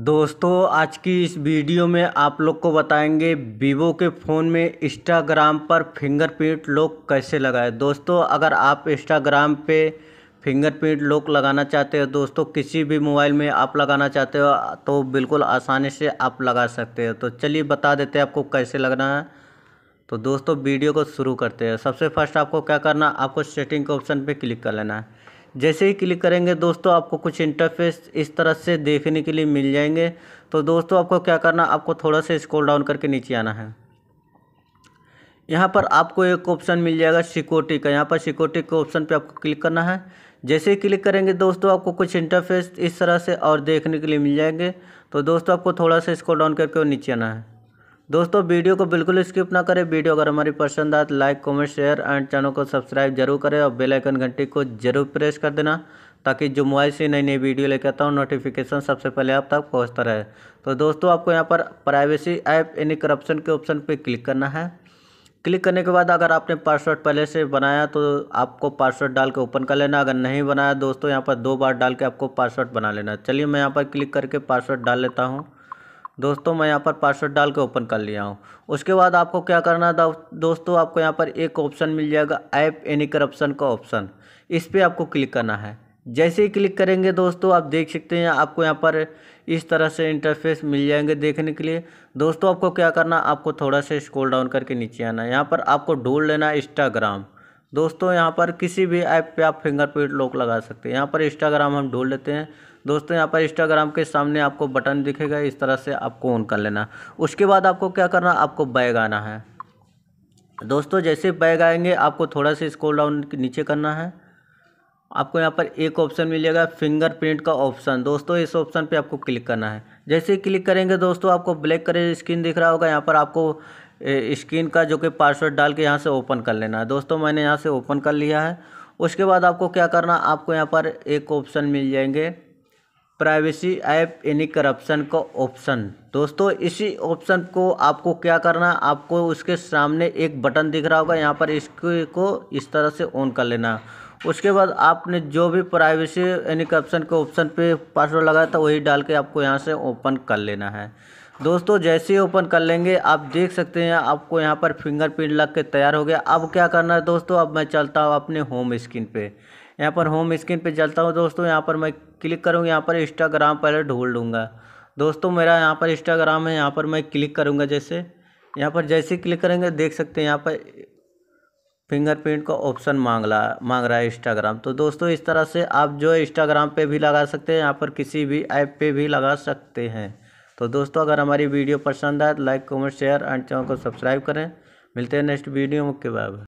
दोस्तों आज की इस वीडियो में आप लोग को बताएंगे वीवो के फ़ोन में इंस्टाग्राम पर फिंगरप्रिंट लॉक कैसे लगाएं। दोस्तों अगर आप इंस्टाग्राम पे फिंगरप्रिंट लॉक लगाना चाहते हो, दोस्तों किसी भी मोबाइल में आप लगाना चाहते हो तो बिल्कुल आसानी से आप लगा सकते हो। तो चलिए बता देते हैं आपको कैसे लगाना है। तो दोस्तों वीडियो को शुरू करते हैं। सबसे फर्स्ट आपको क्या करना, आपको सेटिंग के ऑप्शन पर क्लिक कर लेना है। जैसे ही क्लिक करेंगे दोस्तों आपको कुछ इंटरफेस इस तरह से देखने के लिए मिल जाएंगे। तो दोस्तों आपको क्या करना, आपको थोड़ा सा स्क्रॉल डाउन करके नीचे आना है। यहाँ पर आपको एक ऑप्शन मिल जाएगा सिक्योरिटी का, यहाँ पर सिक्योरिटी के ऑप्शन पे आपको क्लिक करना है। जैसे ही क्लिक करेंगे दोस्तों आपको कुछ इंटरफेस इस तरह से और देखने के लिए मिल जाएंगे। तो दोस्तों आपको थोड़ा सा स्क्रॉल डाउन करके नीचे आना है। दोस्तों वीडियो को बिल्कुल स्किप ना करें। वीडियो अगर हमारी पसंद आए तो like comment share and channel को सब्सक्राइब जरूर करें और बेल आइकन घंटी को जरूर प्रेस कर देना, ताकि जो मोबाइल से नई नई वीडियो लेकर आता हूँ नोटिफिकेशन सबसे पहले आप तक पहुँचता रहे। तो दोस्तों आपको यहाँ पर प्राइवेसी ऐप एनी करप्शन के ऑप्शन पर क्लिक करना है। क्लिक करने के बाद अगर आपने पासवर्ड पहले से बनाया तो आपको पासवर्ड डाल के ओपन कर लेना। अगर नहीं बनाया दोस्तों यहाँ पर 2 बार डाल के आपको पासवर्ड बना लेना। चलिए मैं यहाँ पर क्लिक करके पासवर्ड डाल लेता हूँ। दोस्तों मैं यहाँ पर पासवर्ड डाल के ओपन कर लिया हूँ। उसके बाद आपको क्या करना था दोस्तों, आपको यहाँ पर एक ऑप्शन मिल जाएगा ऐप एनी करप्शन का ऑप्शन, इस पर आपको क्लिक करना है। जैसे ही क्लिक करेंगे दोस्तों आप देख सकते हैं आपको यहाँ पर इस तरह से इंटरफेस मिल जाएंगे देखने के लिए। दोस्तों आपको क्या करना, आपको थोड़ा सा स्क्रॉल डाउन करके नीचे आना। यहाँ पर आपको ढूंढ लेना इंस्टाग्राम। दोस्तों यहाँ पर किसी भी ऐप पे आप फिंगरप्रिंट लॉक लगा सकते हैं। यहाँ पर इंस्टाग्राम हम ढूंढ लेते हैं। दोस्तों यहाँ पर इंस्टाग्राम के सामने आपको बटन दिखेगा, इस तरह से आपको ऑन कर लेना। उसके बाद आपको क्या करना, आपको बैग आना है। दोस्तों जैसे बैग आएंगे आपको थोड़ा सा स्क्रॉल डाउन नीचे करना है। आपको यहाँ पर एक ऑप्शन मिलेगा फिंगरप्रिंट का ऑप्शन। दोस्तों इस ऑप्शन पे आपको क्लिक करना है। जैसे ही क्लिक करेंगे दोस्तों आपको ब्लैक कलर स्क्रीन दिख रहा होगा, यहाँ पर आपको स्क्रीन का जो कि पासवर्ड डाल के यहाँ से ओपन कर लेना है। दोस्तों मैंने यहाँ से ओपन कर लिया है। उसके बाद आपको क्या करना, आपको यहाँ पर एक ऑप्शन मिल जाएंगे प्राइवेसी ऐप एनी करप्शन का ऑप्शन। दोस्तों इसी ऑप्शन को आपको क्या करना, आपको उसके सामने एक बटन दिख रहा होगा, यहाँ पर इसको इस तरह से ऑन कर लेना। उसके बाद आपने जो भी प्राइवेसी एनी करप्शन के ऑप्शन पे पासवर्ड लगाया था वही डाल के आपको यहाँ से ओपन कर लेना है। दोस्तों जैसे ही ओपन कर लेंगे आप देख सकते हैं आपको यहाँ पर फिंगरप्रिंट लग के तैयार हो गया। अब क्या करना है दोस्तों, अब मैं चलता हूँ अपने होम स्क्रीन पे। यहाँ पर होम स्क्रीन पे चलता हूँ। दोस्तों यहाँ पर मैं क्लिक करूँगा, यहाँ पर इंस्टाग्राम पहले ढूंढ लूँगा। दोस्तों मेरा यहाँ पर इंस्टाग्राम है, यहाँ पर मैं क्लिक करूँगा। जैसे यहाँ पर जैसे क्लिक करेंगे देख सकते हैं यहाँ पर फिंगरप्रिंट का ऑप्शन मांग रहा है इंस्टाग्राम। तो दोस्तों इस तरह से आप जो है इंस्टाग्राम पे भी लगा सकते हैं, यहाँ पर किसी भी ऐप पे भी लगा सकते हैं। तो दोस्तों अगर हमारी वीडियो पसंद आए तो like comment share and channel को सब्सक्राइब करें। मिलते हैं नेक्स्ट वीडियो में, ओके बाय।